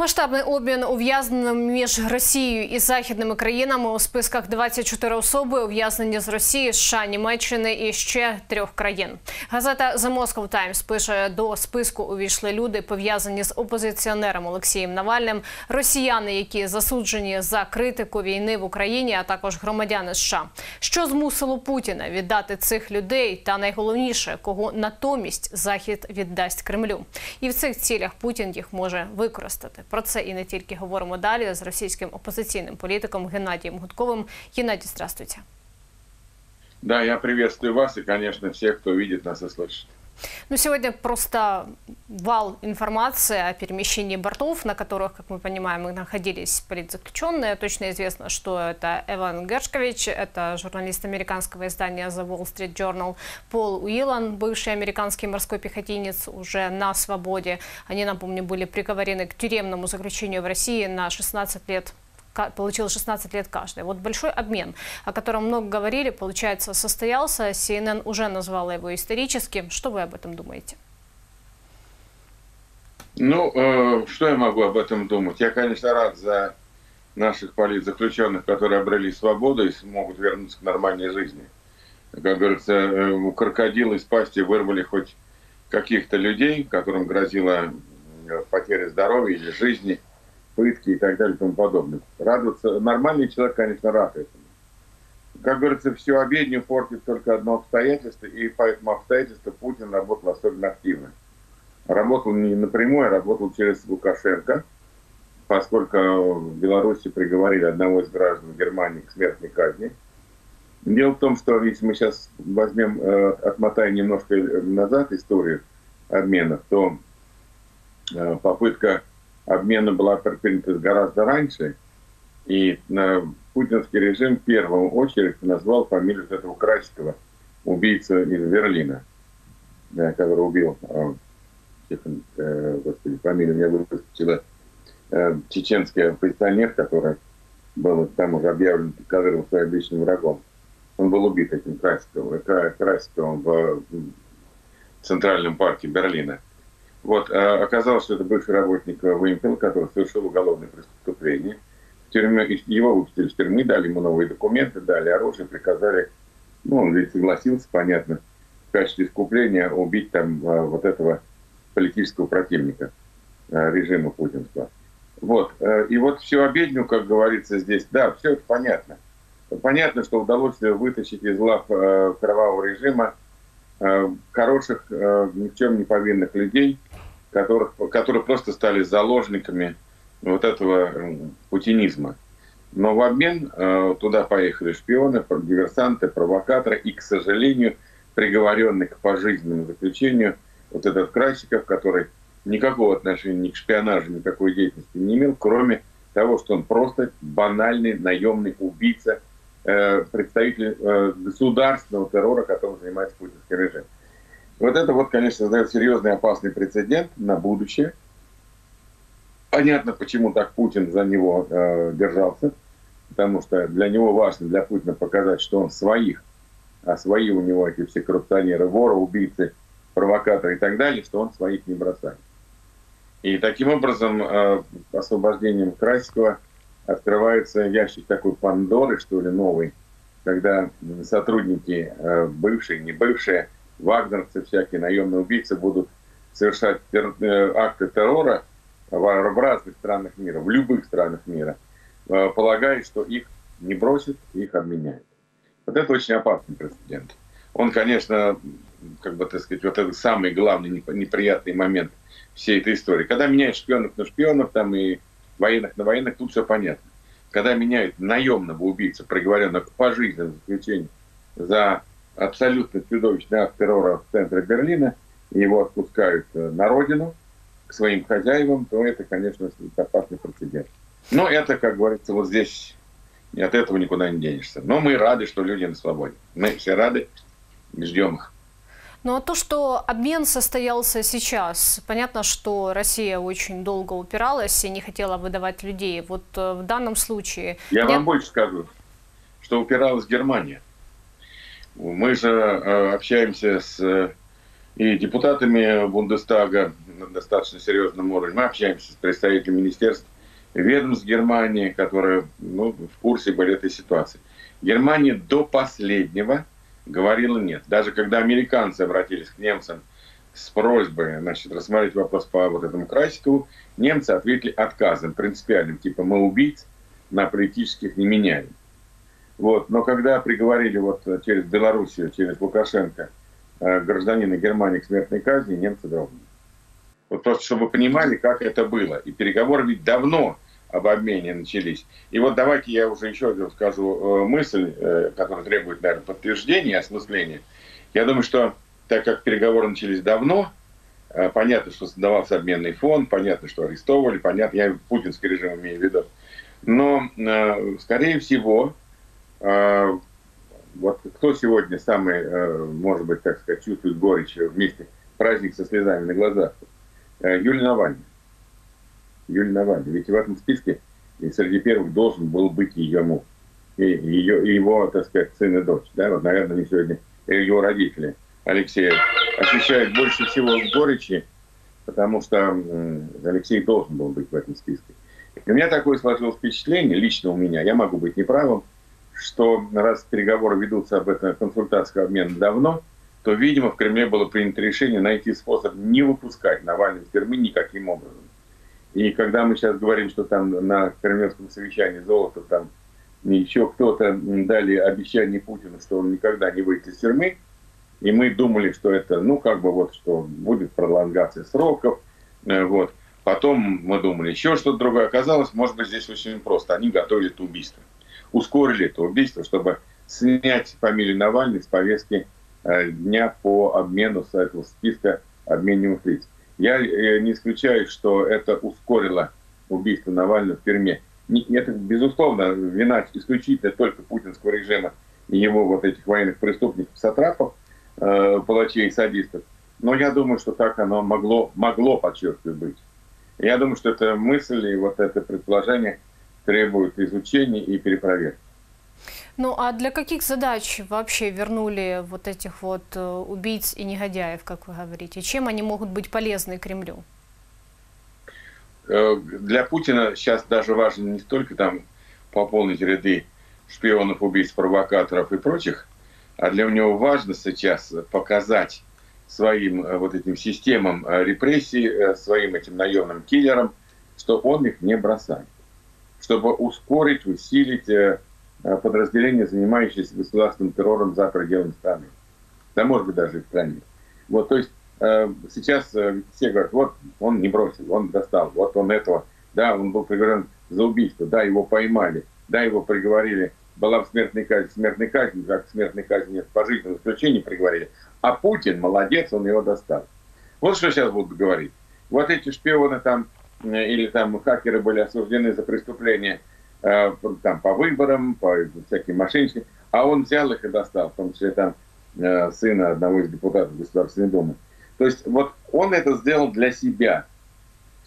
Масштабний обмін ув'язненим між Росією і західними країнами у списках 24 особи ув'язнені з Росії, США, Німеччини і ще 3 країн. Газета The Moscow Times пише, до списку увійшли люди, пов'язані з опозиціонером Олексієм Навальним, росіяни, які засуджені за критику війни в Україні, а також громадяни США. Що змусило Путіна віддати цих людей та найголовніше, кого натомість Захід віддасть Кремлю? І в цих цілях Путін їх може використати. Про це і не тільки говоримо далі з російським оппозиционным политиком Геннадием Гудковым. Геннадий, здравствуйте. Да, я приветствую вас и, конечно, всех, кто видит нас и слышит. Ну, сегодня просто вал информации о перемещении бортов, на которых, как мы понимаем, находились политзаключенные. Точно известно, что это Эван Гершкович, это журналист американского издания The Wall Street Journal, Пол Уилан, бывший американский морской пехотинец, уже на свободе. Они, напомню, были приговорены к тюремному заключению в России на 16 лет. Получил 16 лет каждый. Вот большой обмен, о котором много говорили, получается, состоялся. CNN уже назвала его историческим. Что вы об этом думаете? Ну, что я могу об этом думать? Я, конечно, рад за наших политзаключенных, которые обрели свободу и смогут вернуться к нормальной жизни. Как говорится, у крокодила из пасти вырвали хоть каких-то людей, которым грозила потеря здоровья или жизни, пытки и так далее и тому подобное. Радуется нормальный человек, конечно, рад этому. Как говорится, всю обедню портит только одно обстоятельство, и по этому обстоятельству Путин работал особенно активно. Работал не напрямую, а работал через Лукашенко, поскольку в Беларуси приговорили одного из граждан Германии к смертной казни. Дело в том, что если мы сейчас возьмем, отмотаем немножко назад историю обменов, то попытка обмена была предпринята гораздо раньше, и путинский режим в первую очередь назвал фамилию этого Красикова, убийца из Берлина, который убил, господи, фамилия у меня выскочила, чеченский оппозиционер, который был там уже объявлен, который был своим личным врагом. Он был убит этим Красиковым в Центральном парке Берлина. Вот, оказалось, что это бывший работник ВМПЛ, который совершил уголовное преступление. В тюрьме, его выпустили из тюрьмы, дали ему новые документы, дали оружие, приказали, ну, он ведь согласился, понятно, в качестве искупления убить там вот этого политического противника режима путинского. Вот, и вот всю обедню, как говорится здесь, да, все это понятно. Понятно, что удалось вытащить из лап кровавого режима хороших, ни в чем не повинных людей, которые просто стали заложниками вот этого путинизма. Но в обмен туда поехали шпионы, диверсанты, провокаторы и, к сожалению, приговоренный к пожизненному заключению вот этот Красиков, который никакого отношения ни к шпионажу, никакой деятельности не имел, кроме того, что он просто банальный наемный убийца, представитель государственного террора, которым занимается путинский режим. Вот это, вот, конечно, создает серьезный опасный прецедент на будущее. Понятно, почему так Путин за него держался, потому что для него важно, для Путина, показать, что он своих, а свои у него эти все коррупционеры, воры, убийцы, провокаторы и так далее, что он своих не бросает. И таким образом освобождением Красикова открывается ящик такой Пандоры, что ли, новый, когда сотрудники, бывшие, не бывшие, вагнерцы всякие, наемные убийцы, будут совершать акты террора в разных странах мира, в любых странах мира, полагая, что их не бросят, их обменяют. Вот это очень опасный прецедент. Он, конечно, как бы, так сказать, вот это самый главный неприятный момент всей этой истории. Когда меняют шпионов на шпионов, там и военных на военных, тут все понятно. Когда меняют наемного убийцу, приговоренного к пожизненному заключению за абсолютно чудовищный акт террора в центре Берлина, и его отпускают на родину, к своим хозяевам, то это, конечно, опасный прецедент. Но это, как говорится, вот здесь и от этого никуда не денешься. Но мы рады, что люди на свободе. Мы все рады, ждем их. Ну а то, что обмен состоялся сейчас, понятно, что Россия очень долго упиралась и не хотела выдавать людей. Вот в данном случае... Я вам больше скажу, что упиралась Германия. Мы же общаемся с и депутатами Бундестага на достаточно серьезном уровне. Мы общаемся с представителями министерств ведомств Германии, которые в курсе были этой ситуации. Германия до последнего говорила нет. Даже когда американцы обратились к немцам с просьбой рассмотреть вопрос по вот этому Красикову, немцы ответили отказом принципиальным, типа мы убийц на политических не меняем. Вот. Но когда приговорили через Белоруссию, через Лукашенко гражданина Германии к смертной казни, немцы дрогнули. Вот просто чтобы вы понимали, как это было. И переговоры ведь давно об обмене начались. И вот давайте я уже еще один скажу мысль, которая требует, наверное, подтверждения и осмысления. Я думаю, что так как переговоры начались давно, понятно, что создавался обменный фонд, понятно, что арестовывали, понятно, я путинский режим имею в виду. Но, скорее всего, кто сегодня самый, может быть, так сказать, чувствует горечь вместе, праздник со слезами на глазах? Юлия Навальная. Юлия Навальная. Ведь в этом списке среди первых должен был быть ее муж. И его, так сказать, сын и дочь. Да? Вот, наверное, они сегодня, его родители, Алексея, ощущают больше всего горечи, потому что Алексей должен был быть в этом списке. И у меня такое сложилось впечатление, лично у меня, я могу быть неправым, что раз переговоры ведутся об этом консультации, обмен давно, то, видимо, в Кремле было принято решение найти способ не выпускать Навального из тюрьмы никаким образом. И когда мы сейчас говорим, что там на кремлевском совещании Золотов, там еще кто-то дали обещание Путину, что он никогда не выйдет из тюрьмы, и мы думали, что это, что будет пролонгация сроков, Потом мы думали, еще что-то другое. Оказалось, может быть, здесь очень просто. Они готовили это убийство. Ускорили это убийство, чтобы снять фамилию Навального с повестки дня по обмену с этого списка обмениваемых лиц. Я не исключаю, что это ускорило убийство Навального в тюрьме. Это, безусловно, вина исключительно только путинского режима и его этих военных преступников, сатрапов, палачей и садистов. Но я думаю, что так оно могло подчеркивать, быть. Я думаю, что эта мысль и это предположение требует изучения и перепроверки. Ну а для каких задач вообще вернули этих убийц и негодяев, как вы говорите? Чем они могут быть полезны Кремлю? Для Путина сейчас даже важно не столько там пополнить ряды шпионов, убийц, провокаторов и прочих, а для него важно сейчас показать своим этим системам репрессий, своим этим наемным киллерам, что он их не бросает. Чтобы ускорить, усилить подразделения, занимающиеся государственным террором за пределами страны. Да, может быть, даже и в стране. То есть сейчас все говорят, он не бросил, он достал, он этого. Да, он был приговорен за убийство, да, его поймали, да, его приговорили. Была в смертной казни, как в смертной казни нет, пожизненное заключение приговорили. А Путин молодец, он его достал. Вот что сейчас будут говорить. Эти шпионы там, или там хакеры были осуждены за преступления там, по выборам, по всяким мошенничествам, а он взял их и достал, в том числе там сына одного из депутатов Государственной Думы. То есть он это сделал для себя,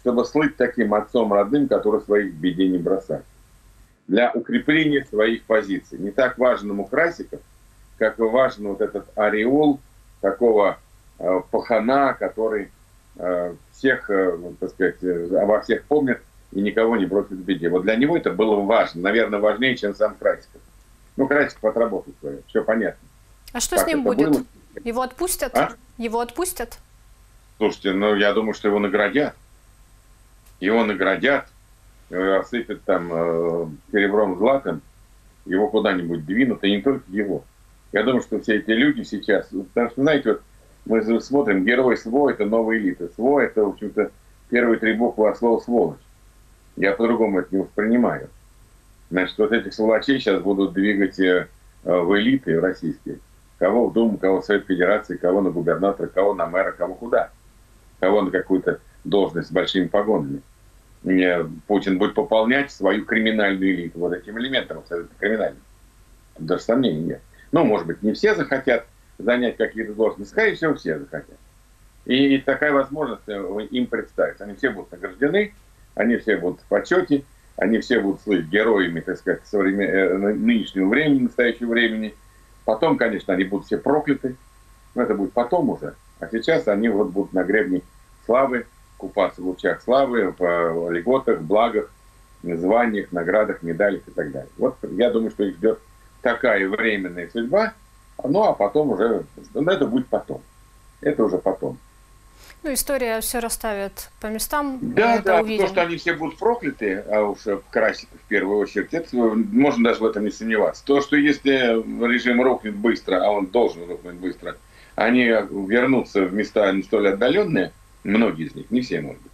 чтобы слыть таким отцом родным, который своих в беде не бросает. Для укрепления своих позиций. Не так важен у Красиков, как важен этот ореол такого пахана, который всех, так сказать, обо всех помнит и никого не бросит в беде. Для него это было важно, наверное, важнее, чем сам Красиков. Красиков отработал свое, все понятно. А что как с ним будет? Было? Его отпустят? А? Его отпустят? Слушайте, я думаю, что его наградят. Его наградят, рассыпят там серебром, златом, его куда-нибудь двинут, и не только его. Я думаю, что все эти люди сейчас, потому что, знаете, мы смотрим, герой СВО – это новая элита. СВО – это, в общем-то, первые три буквы от слова «сволочь». Я по-другому это не воспринимаю. Значит, этих сволочей сейчас будут двигать в элиты российские. Кого в Думу, кого в Совет Федерации, кого на губернатора, кого на мэра, кого куда. Кого на какую-то должность с большими погонами. Путин будет пополнять свою криминальную элиту этим элементом, абсолютно криминальным. Даже сомнений нет. Может быть, не все захотят занять какие-то должности, скорее всего, все захотят. И такая возможность им представится. Они все будут награждены, они все будут в почете, они все будут слыть героями, так сказать, нынешнего времени, настоящего времени. Потом, конечно, они будут все прокляты, но это будет потом уже. А сейчас они вот будут на гребне славы, купаться в лучах славы, в льготах, благах, званиях, наградах, медалях и так далее. Вот я думаю, что их ждет такая временная судьба, ну а потом уже, ну это будет потом, это уже потом. Ну, история все расставит по местам. Да, да, то, что они все будут прокляты, а уж Красиков в первую очередь, это, можно даже в этом не сомневаться. То, что если режим рухнет быстро, а он должен рухнуть быстро, они вернутся в места не столь отдаленные, многие из них, не все, может быть.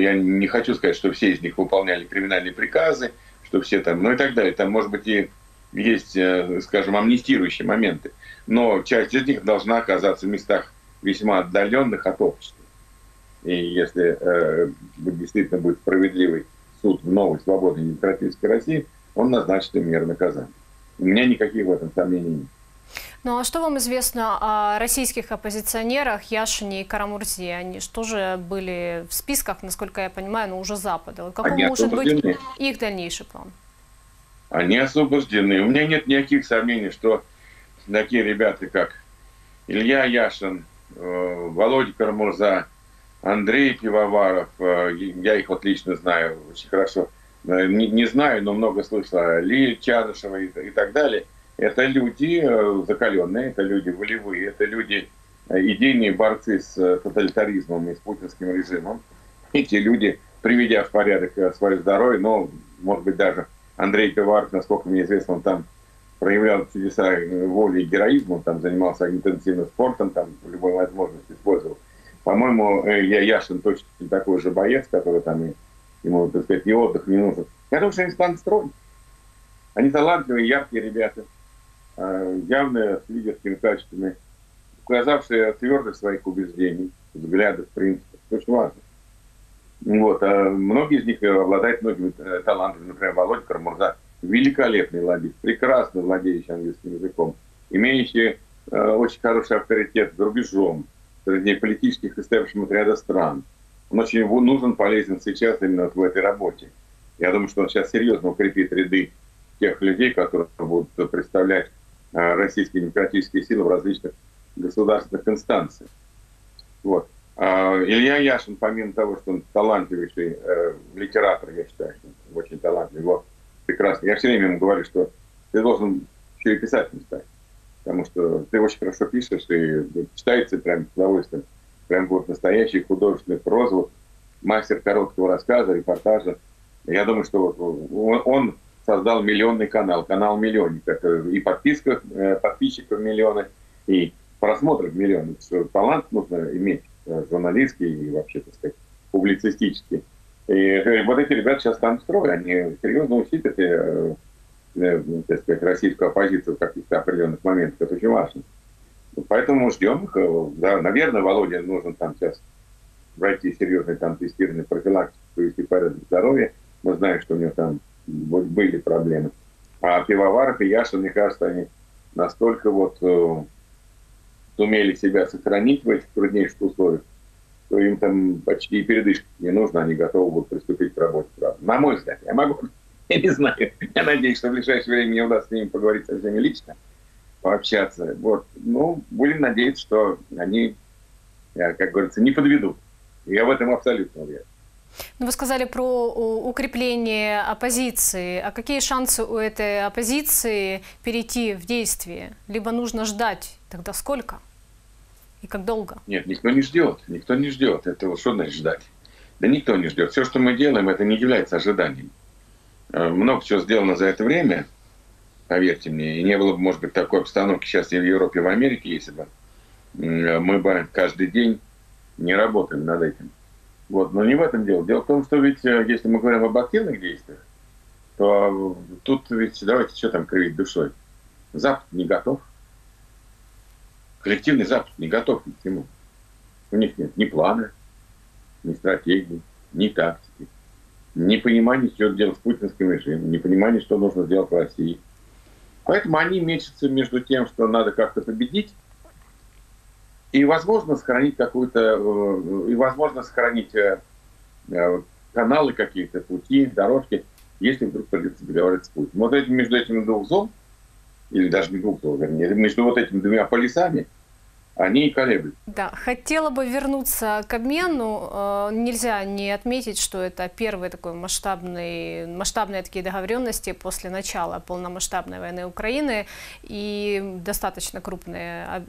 Я не хочу сказать, что все из них выполняли криминальные приказы, что все там, ну и так далее. Там, может быть, и есть, скажем, амнистирующие моменты, но часть из них должна оказаться в местах весьма отдаленных от общества. И если действительно будет справедливый суд в новой свободной демократической России, он назначит им меры наказания. У меня никаких в этом сомнений нет. Ну а что вам известно о российских оппозиционерах Яшине и Кара-Мурзе? Они же тоже были в списках, насколько я понимаю, но уже Запада. Каков может быть их дальнейший план? Они освобождены. У меня нет никаких сомнений, что такие ребята, как Илья Яшин, Володя Кара-Мурза, Андрей Пивоваров, я их вот лично знаю очень хорошо, не знаю, но много слышал, Лиля Чанышева и так далее. Это люди закаленные, это люди волевые, это люди идейные борцы с тоталитаризмом и с путинским режимом. Эти люди, приведя в порядок свое здоровье, но, может быть, даже Андрей Пивоваров, насколько мне известно, он там проявлял чудеса воли и героизма, он там занимался интенсивным спортом, там любой возможности использовал. По-моему, Илья Яшин точно такой же боец, который там, ему, так сказать, и отдых не нужен. Я думаю, что они станут строить. Они талантливые, яркие ребята, явно с лидерскими качествами, указавшие твердость своих убеждений, взглядов, принципов. Это очень важно. Вот. А многие из них обладают многими талантами. Например, Володя Кара-Мурза великолепный лоббист, прекрасно владеющий английским языком, имеющий очень хороший авторитет за рубежом, среди политических истеблишментов ряда стран. Он очень нужен, полезен сейчас именно в этой работе. Я думаю, что он сейчас серьезно укрепит ряды тех людей, которые будут представлять российские демократические силы в различных государственных инстанциях. Вот. Илья Яшин, помимо того, что он талантливейший литератор, я считаю, очень талантливый, вот, прекрасно. Я все время ему говорю, что ты должен еще и писателем стать, потому что ты очень хорошо пишешь, и читается прям с удовольствием, прям вот настоящий художественный проза, мастер короткого рассказа, репортажа. Я думаю, что вот он создал миллионный канал, канал «Миллионник». И подписчиков миллионы, и просмотров миллионы. Талант нужно иметь журналистский и вообще, так сказать, публицистический. И вот эти ребята сейчас там строят, они серьезно усилят, так сказать, российскую оппозицию в каких-то определенных моментах. Это очень важно. Поэтому ждем их. Да, наверное, Володе нужно там сейчас пройти серьезный там тестирование, профилактику, провести порядок здоровья. Мы знаем, что у него там были проблемы. А Пивоваров и Яшин, мне кажется, они настолько вот сумели себя сохранить в этих труднейших условиях, что им там почти передышки не нужно, они готовы будут приступить к работе сразу. На мой взгляд, я могу, я не знаю, я надеюсь, что в ближайшее время мне удастся с ними поговорить со всеми лично, пообщаться. Вот. Ну, будем надеяться, что они, как говорится, не подведут. Я в этом абсолютно уверен. Вы сказали про укрепление оппозиции. А какие шансы у этой оппозиции перейти в действие? Либо нужно ждать. Тогда сколько? И как долго? Нет, никто не ждет. Никто не ждет. Это что значит ждать? Да никто не ждет. Все, что мы делаем, это не является ожиданием. Много чего сделано за это время, поверьте мне. И не было бы, может быть, такой обстановки сейчас и в Европе, и в Америке, если бы мы бы каждый день не работали над этим. Вот, но не в этом дело. Дело в том, что ведь, если мы говорим об активных действиях, то тут ведь, давайте, что там кривить душой? Запад не готов. Коллективный Запад не готов ни к чему. У них нет ни плана, ни стратегии, ни тактики, ни понимания, что делать с путинским режимом, ни понимания, что нужно делать в России. Поэтому они мечутся между тем, что надо как-то победить, и возможно сохранить каналы какие-то, пути, дорожки, если вдруг придется договориться с Путиным. Вот между этими двух зон, или даже не двух зон, вернее, между вот этими двумя полюсами они и колеблются. Да, хотела бы вернуться к обмену. Нельзя не отметить, что это первые такие масштабные такие договоренности после начала полномасштабной войны Украины. И достаточно крупные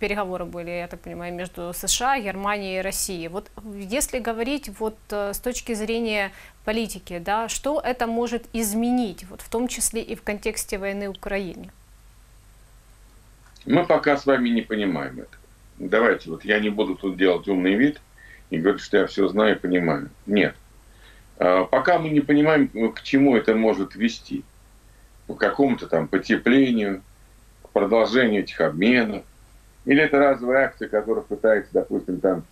переговоры были, я так понимаю, между США, Германией и Россией. Вот если говорить вот с точки зрения политики, да, что это может изменить, вот в том числе и в контексте войны в Украине? Мы пока с вами не понимаем это. Давайте, вот я не буду тут делать умный вид и говорить, что я все знаю и понимаю. Нет. Пока мы не понимаем, к чему это может вести. К какому-то там потеплению, к продолжению этих обменов. Или это разовая акция, которая пытается, допустим, там,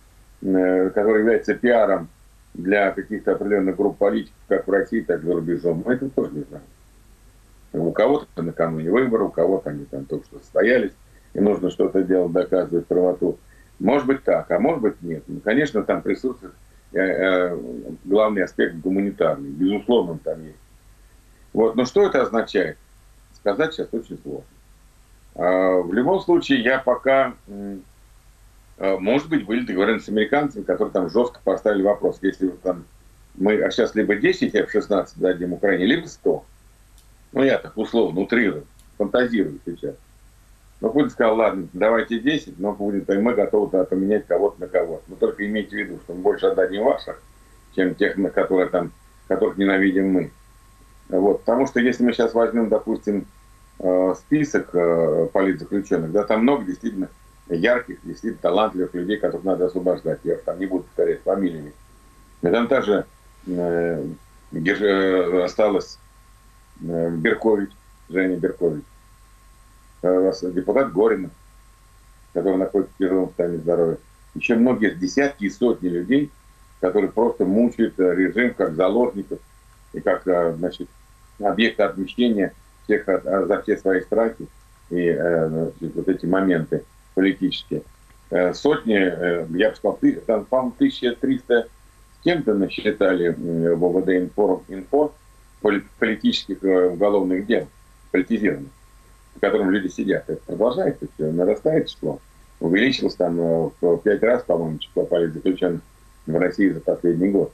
которая является пиаром для каких-то определенных групп политиков, как в России, так и за рубежом. Мы это тоже не знаем. У кого-то накануне выбора, у кого-то они там только что состоялись, и нужно что-то делать, доказывать правоту. Может быть так, а может быть нет. Ну, конечно, там присутствует главный аспект гуманитарный. Безусловно, он там есть. Вот. Но что это означает? Сказать сейчас очень сложно. В любом случае, я пока... Может быть, были договорены с американцами, которые там жестко поставили вопрос. Если там мы сейчас либо 10 F-16 дадим Украине, либо 100. Ну, я так условно утрирую, фантазирую сейчас. Но Путин сказал, ладно, давайте 10, но будет, и мы готовы тогда поменять кого-то на кого-то. Но только имейте в виду, что мы больше отдадим ваших, чем тех, на которые, там, которых ненавидим мы. Вот. Потому что если мы сейчас возьмем, допустим, список политзаключенных, да, там много действительно ярких, действительно талантливых людей, которых надо освобождать. Я там не буду повторять фамилиями. Но там даже осталось... Беркович, Женя Беркович, депутат Горина, который находится в тяжелом состоянии здоровья. Еще многие, десятки и сотни людей, которые просто мучают режим как заложников и как, значит, объекты отмещения всех, за все свои страхи и, значит, вот эти моменты политические. Сотни, я бы сказал, там, по-моему, 1300 с кем-то насчитали в ОВД-инфо политических уголовных дел, политизированных, в котором люди сидят. Это продолжается, все, нарастает число. Увеличилось там в 5 раз, по-моему, число политзаключенных в России за последний год.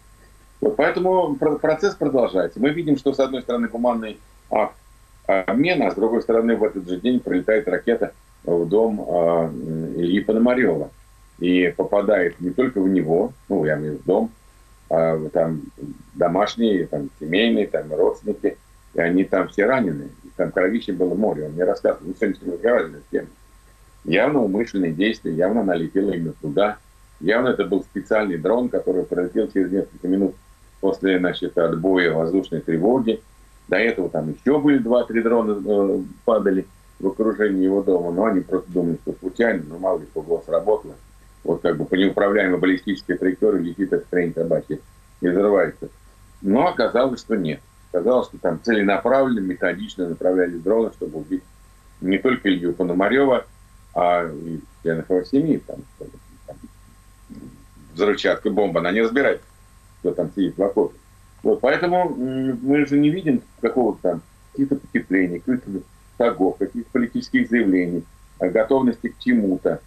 Вот поэтому процесс продолжается. Мы видим, что с одной стороны гуманный акт обмена, а с другой стороны в этот же день прилетает ракета в дом Ильи Пономарева. И попадает не только в него, ну, я имею в виду в дом, там домашние, там семейные, там родственники, и они там все ранены. И там кровище было море, он мне рассказывал, мы сегодня с ним разговаривали с тем. Явно умышленные действия, явно налетело именно туда. Явно это был специальный дрон, который пролетел через несколько минут после, значит, отбоя воздушной тревоги. До этого там еще были 2-3 дрона, падали в окружении его дома, но они просто думали, что случайно, но мало ли что сработало. Вот как бы по неуправляемой баллистической траектории летит эта хрень собаки и взрывается. Но оказалось, что нет. Оказалось, что там целенаправленно, методично направляли дроны, чтобы убить не только Илью Пономарева, а и членов его семьи. Там взрывчатка, бомба, она не разбирает, кто там сидит в окопе. Вот, поэтому мы же не видим какого-то там каких-то потеплений, каких-то шагов, каких-то политических заявлений, готовности к чему-то.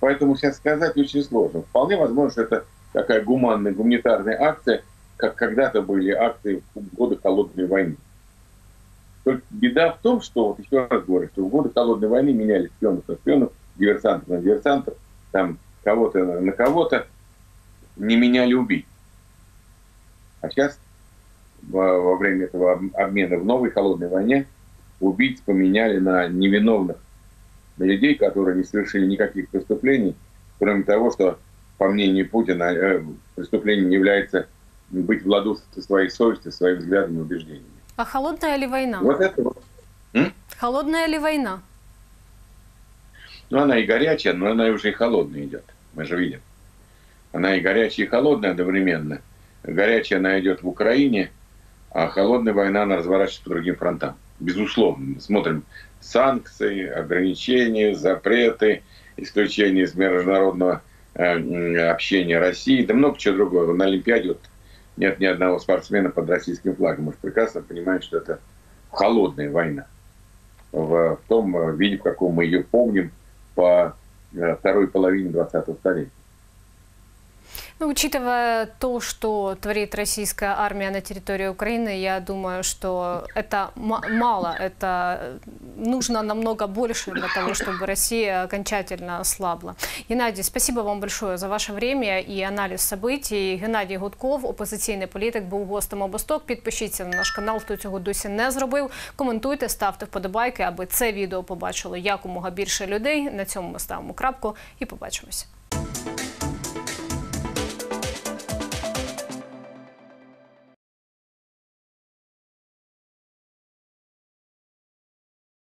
Поэтому сейчас сказать очень сложно. Вполне возможно, что это такая гуманная, гуманитарная акция, как когда-то были акции в годы Холодной войны. Только беда в том, что, вот еще раз говорю, что в годы Холодной войны меняли шпионов на шпионов, диверсантов на диверсантов, там кого-то на кого-то, не меняли убийц. А сейчас, во время этого обмена в новой Холодной войне, убийц поменяли на невиновных людей, которые не совершили никаких преступлений, кроме того, что, по мнению Путина, преступлением является быть в ладу со своей совестью, своим взглядом и убеждениями. А холодная ли война? Вот это вот. Холодная ли война? Ну, она и горячая, но она уже и холодная идет. Мы же видим. Она и горячая, и холодная одновременно. Горячая она идет в Украине, а холодная война она разворачивается по другим фронтам. Безусловно, мы смотрим санкции, ограничения, запреты, исключение из международного общения России, да много чего другого. На Олимпиаде вот нет ни одного спортсмена под российским флагом. Мы же прекрасно понимаем, что это холодная война. В том виде, в каком мы ее помним по второй половине 20-го столетия. Ну, учитывая то, что творит российская армия на территории Украины, я думаю, что это мало, это нужно намного больше для того, чтобы Россия окончательно ослабла. Геннадий, спасибо вам большое за ваше время и анализ событий. Геннадій Гудков, опозиційний політик, був гостем Обосток. Підпишіться на наш канал, хто цього досі не зробив. Коментуйте, ставте вподобайки, аби це відео побачило якомога більше людей. На цьому ми ставимо крапку і побачимось.